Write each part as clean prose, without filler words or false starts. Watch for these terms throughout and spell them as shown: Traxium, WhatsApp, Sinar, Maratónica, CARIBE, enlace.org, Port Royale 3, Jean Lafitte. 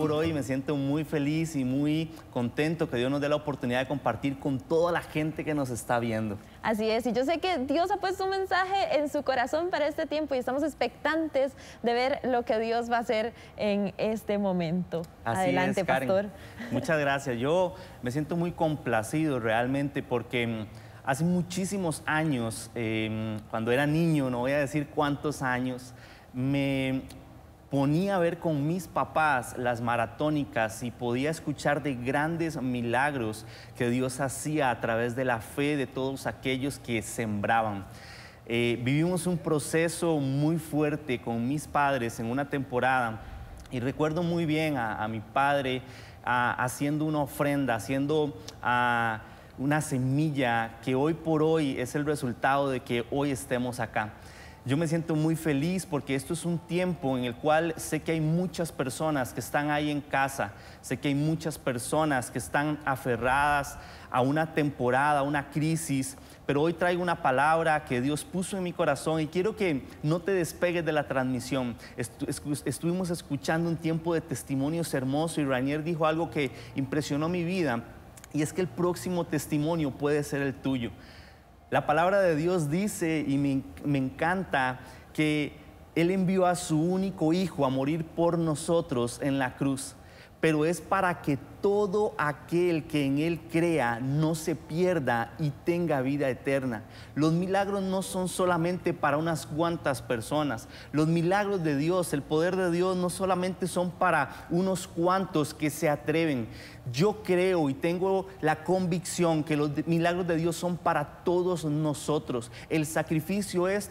por hoy. Me siento muy feliz y muy contento que Dios nos dé la oportunidad de compartir con toda la gente que nos está viendo. Así es, y yo sé que Dios ha puesto un mensaje en su corazón para este tiempo y estamos expectantes de ver lo que Dios va a hacer en este momento. Así adelante, es, Karen. Pastor. Muchas gracias. Yo me siento muy complacido realmente porque hace muchísimos años, cuando era niño, no voy a decir cuántos años, me ponía a ver con mis papás las maratónicas y podía escuchar de grandes milagros que Dios hacía a través de la fe de todos aquellos que sembraban. Vivimos un proceso muy fuerte con mis padres en una temporada y recuerdo muy bien a mi padre haciendo una ofrenda, haciendo una semilla que hoy por hoy es el resultado de que hoy estemos acá. Yo me siento muy feliz porque esto es un tiempo en el cual sé que hay muchas personas que están ahí en casa, sé que hay muchas personas que están aferradas a una temporada, a una crisis, pero hoy traigo una palabra que Dios puso en mi corazón y quiero que no te despegues de la transmisión. Estuvimos escuchando un tiempo de testimonios hermoso y Rainier dijo algo que impresionó mi vida y es que el próximo testimonio puede ser el tuyo. La palabra de Dios dice, y me encanta, que Él envió a su único hijo a morir por nosotros en la cruz, pero es para que todo aquel que en Él crea no se pierda y tenga vida eterna. Los milagros no son solamente para unas cuantas personas. Los milagros de Dios, el poder de Dios, no solamente son para unos cuantos que se atreven. Yo creo y tengo la convicción que los milagros de Dios son para todos nosotros. El sacrificio es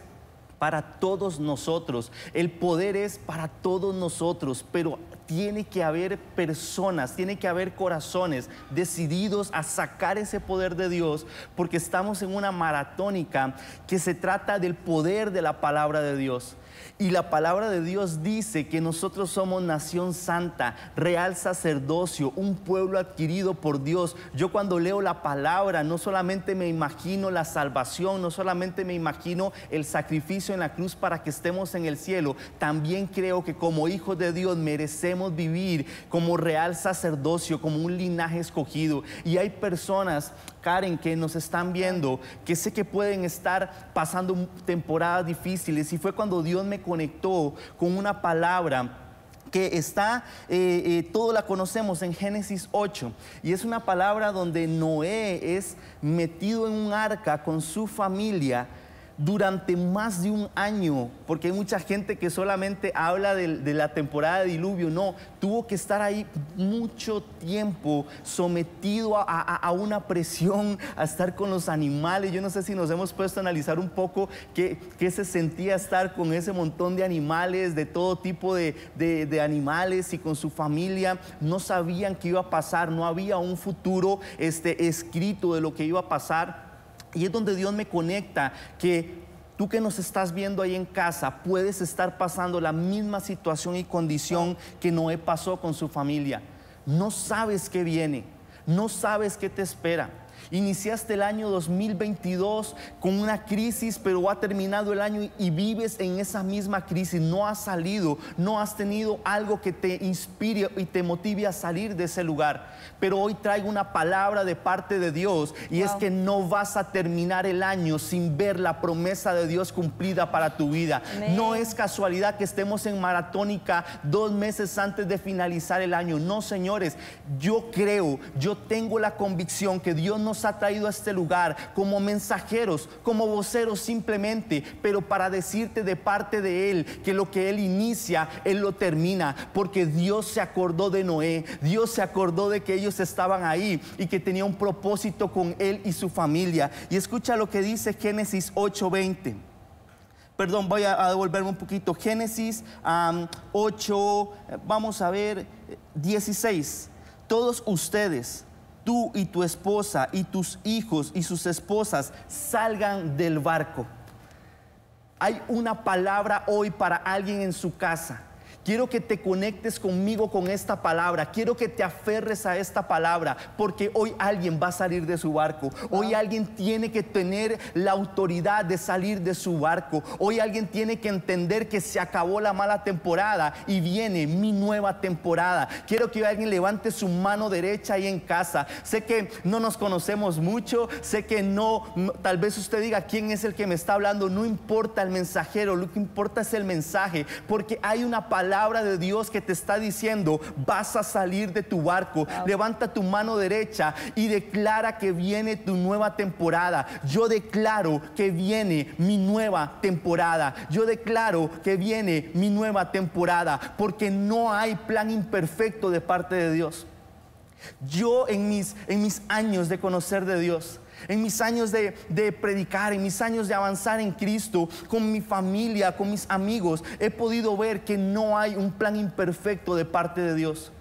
para todos nosotros, el poder es para todos nosotros, pero tiene que haber personas, tiene que haber corazones decididos a sacar ese poder de Dios, porque estamos en una maratónica que se trata del poder de la palabra de Dios. Y la palabra de Dios dice que nosotros somos nación santa, real sacerdocio, un pueblo adquirido por Dios. Yo cuando leo la palabra no solamente me imagino la salvación, no solamente me imagino el sacrificio en la cruz para que estemos en el cielo, también creo que como hijos de Dios merecemos vivir como real sacerdocio, como un linaje escogido. Y hay personas, Karen, que nos están viendo, que sé que pueden estar pasando temporadas difíciles y fue cuando Dios me conectó con una palabra que está, todos la conocemos en Génesis 8 y es una palabra donde Noé es metido en un arca con su familia durante más de un año, porque hay mucha gente que solamente habla de la temporada de diluvio. No, tuvo que estar ahí mucho tiempo sometido a una presión, a estar con los animales. Yo no sé si nos hemos puesto a analizar un poco qué se sentía estar con ese montón de animales, de todo tipo de animales y con su familia. No sabían qué iba a pasar, no había un futuro escrito de lo que iba a pasar. Y es donde Dios me conecta, que tú que nos estás viendo ahí en casa puedes estar pasando la misma situación y condición que Noé pasó con su familia. No sabes qué viene, no sabes qué te espera. Iniciaste el año 2022 con una crisis, pero ha terminado el año y vives en esa misma crisis. No has salido, no has tenido algo que te inspire y te motive a salir de ese lugar. Pero hoy traigo una palabra de parte de Dios y es que no vas a terminar el año sin ver la promesa de Dios cumplida para tu vida. Man. No es casualidad que estemos en maratónica 2 meses antes de finalizar el año. No, señores, yo creo, yo tengo la convicción que Dios nos ha traído a este lugar como mensajeros, como voceros simplemente, pero para decirte de parte de Él que lo que Él inicia, Él lo termina, porque Dios se acordó de Noé, Dios se acordó de que ellos estaban ahí y que tenía un propósito con Él y su familia. Y escucha lo que dice Génesis 8:20. Perdón, voy a devolverme un poquito. Génesis 8, vamos a ver, 16. Todos ustedes, tú y tu esposa y tus hijos y sus esposas, salgan del barco. Hay una palabra hoy para alguien en su casa Quiero que te conectes conmigo con esta palabra. Quiero que te aferres a esta palabra, porque hoy alguien va a salir de su barco. Hoy alguien tiene que tener la autoridad de salir de su barco. Hoy alguien tiene que entender que se acabó la mala temporada y viene mi nueva temporada. Quiero que alguien levante su mano derecha ahí en casa. Sé que no nos conocemos mucho, sé que no, tal vez usted diga quién es el que me está hablando. No importa el mensajero, lo que importa es el mensaje, porque hay una palabra de Dios que te está diciendo: vas a salir de tu barco. Levanta tu mano derecha y declara que viene tu nueva temporada. Yo declaro que viene mi nueva temporada. Yo declaro que viene mi nueva temporada, porque no hay plan imperfecto de parte de Dios. Yo en mis años de conocer de Dios, en mis años de predicar, en mis años de avanzar en Cristo, con mi familia, con mis amigos, he podido ver que no hay un plan imperfecto de parte de Dios.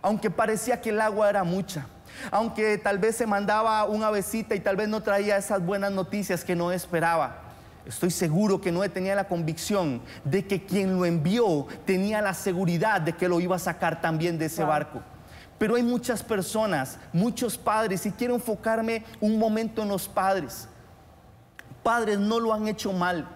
Aunque parecía que el agua era mucha, aunque tal vez se mandaba una avecita y tal vez no traía esas buenas noticias que no esperaba, estoy seguro que Noé tenía la convicción de que quien lo envió tenía la seguridad de que lo iba a sacar también de ese barco. Pero hay muchas personas, muchos padres, y quiero enfocarme un momento en los padres. Padres, no lo han hecho mal,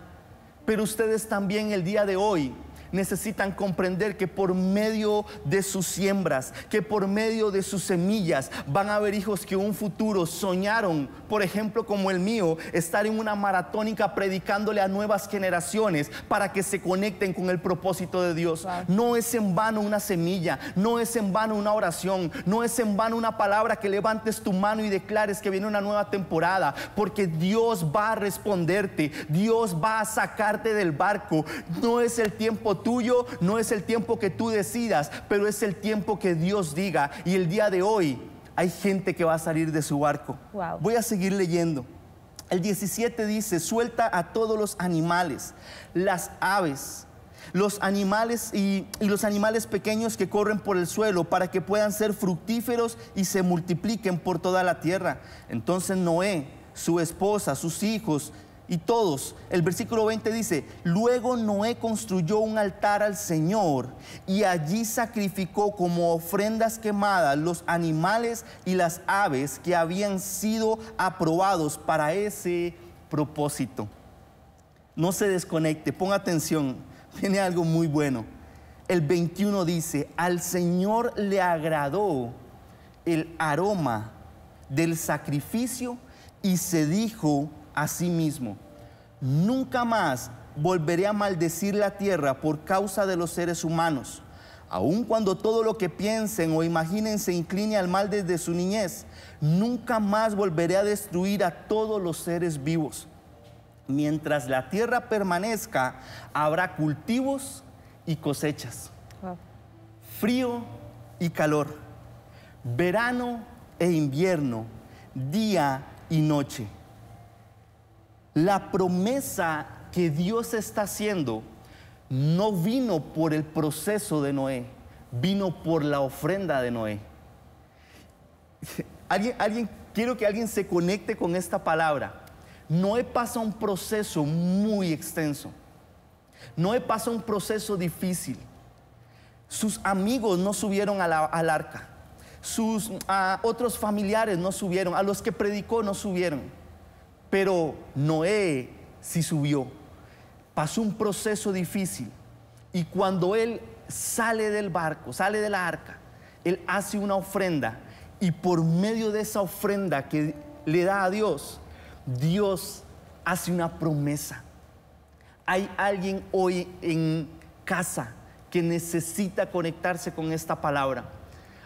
pero ustedes también el día de hoy necesitan comprender que por medio de sus siembras, que por medio de sus semillas, van a haber hijos que en un futuro soñaron, por ejemplo como el mío, estar en una maratónica predicándole a nuevas generaciones para que se conecten con el propósito de Dios. No es en vano una semilla, no es en vano una oración, no es en vano una palabra que levantes tu mano y declares que viene una nueva temporada, porque Dios va a responderte, Dios va a sacarte del barco. No es el tiempo tuyo, no es el tiempo que tú decidas, pero es el tiempo que Dios diga. Y el día de hoy hay gente que va a salir de su barco. Voy a seguir leyendo. El 17 dice: suelta a todos los animales, las aves, los animales y los animales pequeños que corren por el suelo, para que puedan ser fructíferos y se multipliquen por toda la tierra. Entonces Noé, su esposa, sus hijos y todos. El versículo 20 dice: luego Noé construyó un altar al Señor y allí sacrificó como ofrendas quemadas los animales y las aves que habían sido aprobados para ese propósito. No se desconecte, ponga atención, viene algo muy bueno. El 21 dice: al Señor le agradó el aroma del sacrificio y se dijo asimismo: nunca más volveré a maldecir la tierra por causa de los seres humanos. Aun cuando todo lo que piensen o imaginen se incline al mal desde su niñez, nunca más volveré a destruir a todos los seres vivos. Mientras la tierra permanezca, habrá cultivos y cosechas, frío y calor, verano e invierno, día y noche. La promesa que Dios está haciendo no vino por el proceso de Noé, vino por la ofrenda de Noé. Quiero que alguien se conecte con esta palabra. Noé pasa un proceso muy extenso. Noé pasa un proceso difícil. Sus amigos no subieron al arca. Sus otros familiares no subieron. A los que predicó no subieron. Pero Noé sí subió, pasó un proceso difícil, y cuando él sale del barco, sale de la arca, él hace una ofrenda, y por medio de esa ofrenda que le da a Dios, Dios hace una promesa. Hay alguien hoy en casa que necesita conectarse con esta palabra.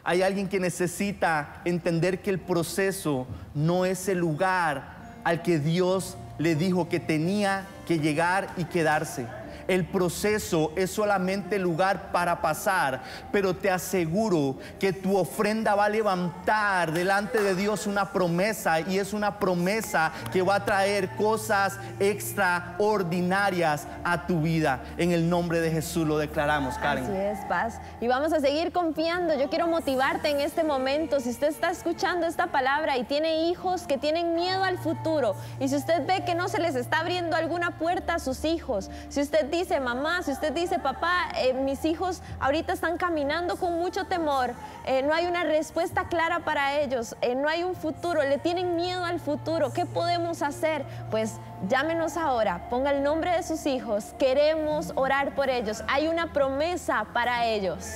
Hay alguien que necesita entender que el proceso no es el lugar al que Dios le dijo que tenía que llegar y quedarse. El proceso es solamente lugar para pasar, pero te aseguro que tu ofrenda va a levantar delante de Dios una promesa, y es una promesa que va a traer cosas extraordinarias a tu vida. En el nombre de Jesús lo declaramos, Karen. Así es, Paz. Y vamos a seguir confiando. Yo quiero motivarte en este momento. Si usted está escuchando esta palabra y tiene hijos que tienen miedo al futuro, y si usted ve que no se les está abriendo alguna puerta a sus hijos, si usted tiene dice mamá, si usted dice papá, mis hijos ahorita están caminando con mucho temor, no hay una respuesta clara para ellos, no hay un futuro, le tienen miedo al futuro, ¿qué podemos hacer? Pues llámenos ahora, ponga el nombre de sus hijos, queremos orar por ellos, hay una promesa para ellos.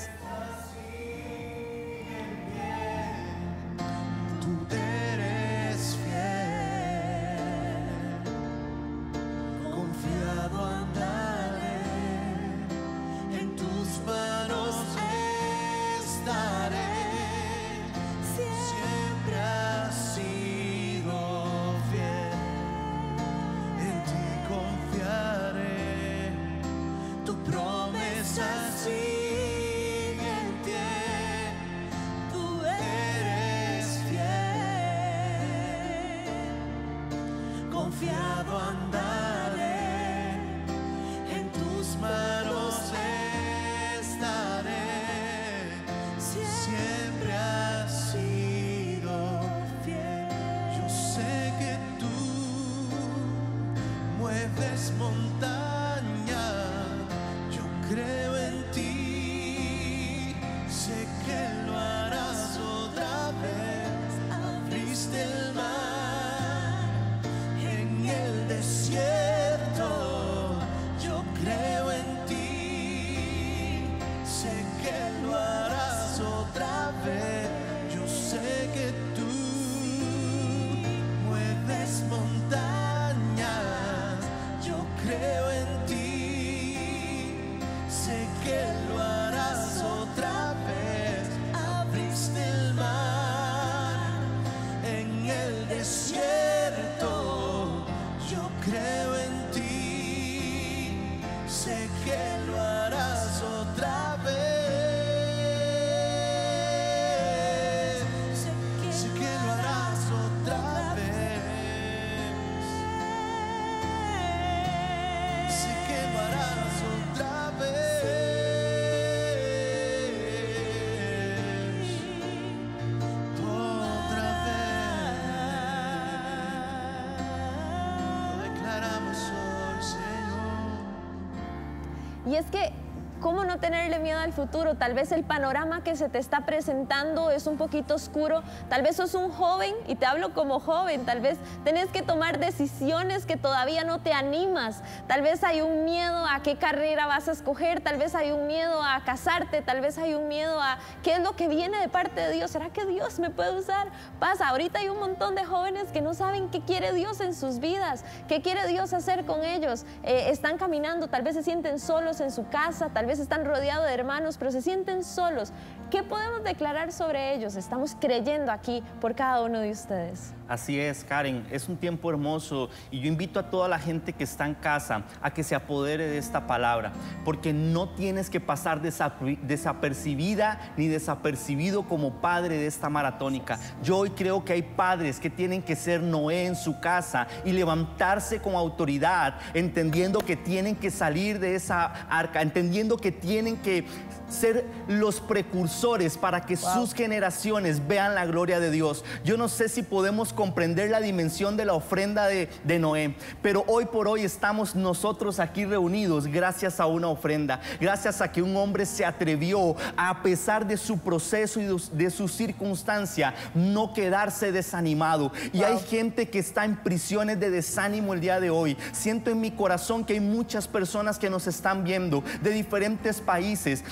Y es que, ¿cómo no tenerle miedo al futuro? Tal vez el panorama que se te está presentando es un poquito oscuro, tal vez sos un joven, y te hablo como joven, tal vez tenés que tomar decisiones que todavía no te animas, tal vez hay un miedo a qué carrera vas a escoger, tal vez hay un miedo a casarte, tal vez hay un miedo a qué es lo que viene de parte de Dios, ¿será que Dios me puede usar? Pasa, ahorita hay un montón de jóvenes que no saben qué quiere Dios en sus vidas, qué quiere Dios hacer con ellos, están caminando, tal vez se sienten solos en su casa, tal vez están rodeados de hermanos, pero se sienten solos. ¿Qué podemos declarar sobre ellos? Estamos creyendo aquí por cada uno de ustedes. Así es, Karen, es un tiempo hermoso y yo invito a toda la gente que está en casa a que se apodere de esta palabra, porque no tienes que pasar desapercibida ni desapercibido como padre de esta maratónica. Yo hoy creo que hay padres que tienen que ser Noé en su casa y levantarse con autoridad, entendiendo que tienen que salir de esa arca, entendiendo que tienen que ser los precursores para que sus generaciones vean la gloria de Dios. Yo no sé si podemos comprender la dimensión de la ofrenda de Noé, pero hoy por hoy estamos nosotros aquí reunidos gracias a una ofrenda, gracias a que un hombre se atrevió a pesar de su proceso y de su circunstancia, no quedarse desanimado. Y hay gente que está en prisiones de desánimo el día de hoy. Siento en mi corazón que hay muchas personas que nos están viendo de diferentes países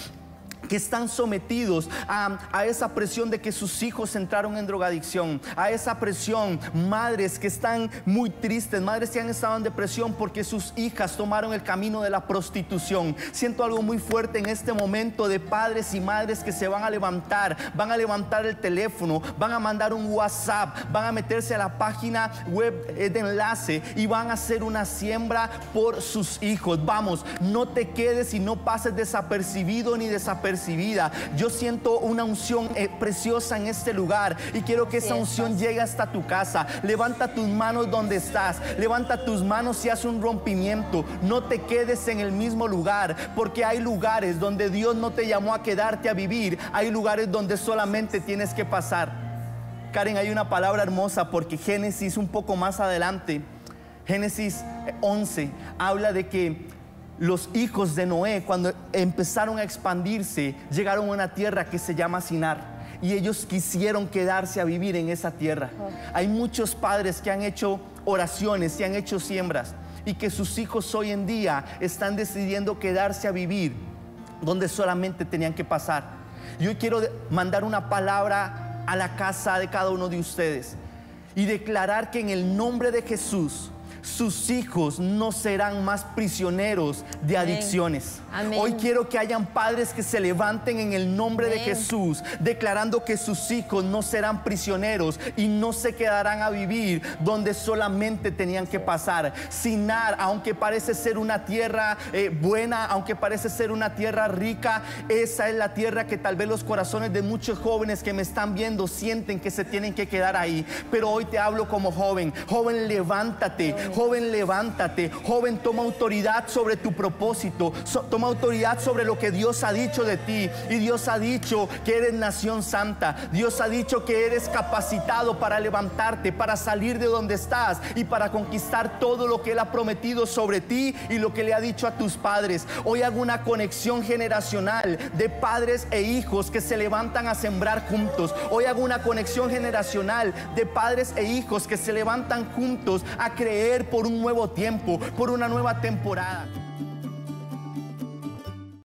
que están sometidos a esa presión de que sus hijos entraron en drogadicción, a esa presión, madres que están muy tristes, madres que han estado en depresión porque sus hijas tomaron el camino de la prostitución. Siento algo muy fuerte en este momento de padres y madres que se van a levantar el teléfono, van a mandar un WhatsApp, van a meterse a la página web de Enlace y van a hacer una siembra por sus hijos. Vamos, no te quedes y no pases desapercibido ni desapercibido. Yo siento una unción preciosa en este lugar y quiero que esa unción llegue hasta tu casa. Levanta tus manos donde estás, levanta tus manos y haz un rompimiento. No te quedes en el mismo lugar, porque hay lugares donde Dios no te llamó a quedarte a vivir, hay lugares donde solamente tienes que pasar. Karen, hay una palabra hermosa porque Génesis un poco más adelante, Génesis 11, habla de que los hijos de Noé, cuando empezaron a expandirse, llegaron a una tierra que se llama Sinar. Y ellos quisieron quedarse a vivir en esa tierra. Hay muchos padres que han hecho oraciones y han hecho siembras, y que sus hijos hoy en día están decidiendo quedarse a vivir donde solamente tenían que pasar. Y hoy quiero mandar una palabra a la casa de cada uno de ustedes y declarar que en el nombre de Jesús, sus hijos no serán más prisioneros de adicciones. Amén. Hoy quiero que hayan padres que se levanten en el nombre de Jesús, declarando que sus hijos no serán prisioneros y no se quedarán a vivir donde solamente tenían que pasar. Sinar, aunque parece ser una tierra buena, aunque parece ser una tierra rica, esa es la tierra que tal vez los corazones de muchos jóvenes que me están viendo sienten que se tienen que quedar ahí. Pero hoy te hablo como joven. Joven, levántate. Joven, levántate. Joven, toma autoridad sobre tu propósito. Toma autoridad sobre lo que Dios ha dicho de ti. Y Dios ha dicho que eres nación santa. Dios ha dicho que eres capacitado para levantarte, para salir de donde estás y para conquistar todo lo que Él ha prometido sobre ti y lo que le ha dicho a tus padres. Hoy hago una conexión generacional de padres e hijos que se levantan a sembrar juntos. Hoy hago una conexión generacional de padres e hijos que se levantan juntos a creer por un nuevo tiempo, por una nueva temporada.